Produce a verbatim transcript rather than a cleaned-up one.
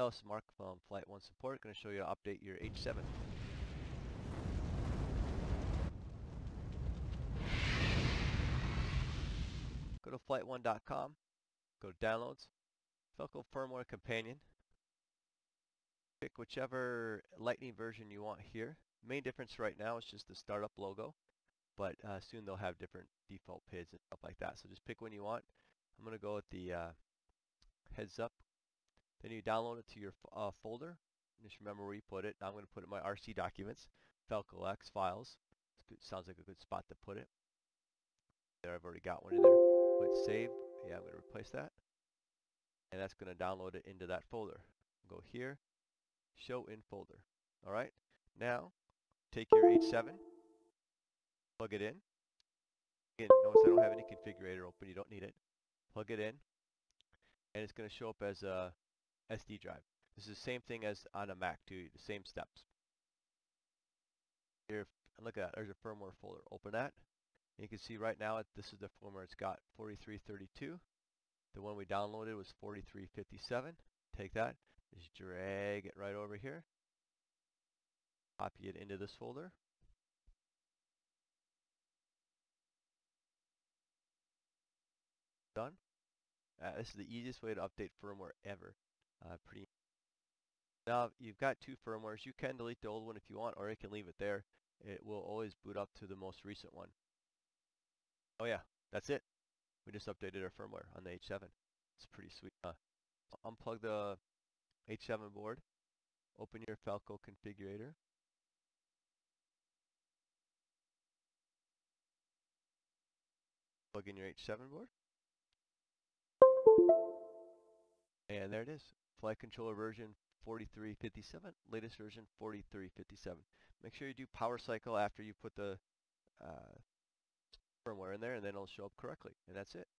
Hello, it's Mark from Flight One Support. Going to show you how to update your H seven. Go to flight one dot com, go to Downloads, Falco Firmware Companion. Pick whichever Lightning version you want here. Main difference right now is just the startup logo, but uh, soon they'll have different default P I Ds and stuff like that. So just pick one you want. I'm going to go with the uh, heads up. Then you download it to your uh, folder. Just remember where you put it. I'm going to put it in my R C documents, Falco X files. Good, sounds like a good spot to put it. There, I've already got one in there. Put save. Yeah, I'm going to replace that. And that's going to download it into that folder. Go here, show in folder. All right. Now, take your H seven, plug it in. Again, notice I don't have any configurator open. You don't need it. Plug it in, and it's going to show up as a S D drive. This is the same thing as on a Mac too, the same steps. Here, look at that, there's a firmware folder. Open that. And you can see right now, it, this is the firmware it's got, forty-three thirty-two. The one we downloaded was forty-three fifty-seven. Take that, just drag it right over here. Copy it into this folder. Done. Uh, this is the easiest way to update firmware ever. Uh, pretty now you've got two firmwares. You can delete the old one if you want, or you can leave it there. It will always boot up to the most recent one. Oh yeah, that's it. We just updated our firmware on the H seven. It's pretty sweet. Uh, unplug the H seven board. Open your Falco configurator. Plug in your H seven board. And there it is. Flight controller version forty-three fifty-seven, latest version forty-three fifty-seven. Make sure you do power cycle after you put the uh, firmware in there, and then it'll show up correctly. And that's it.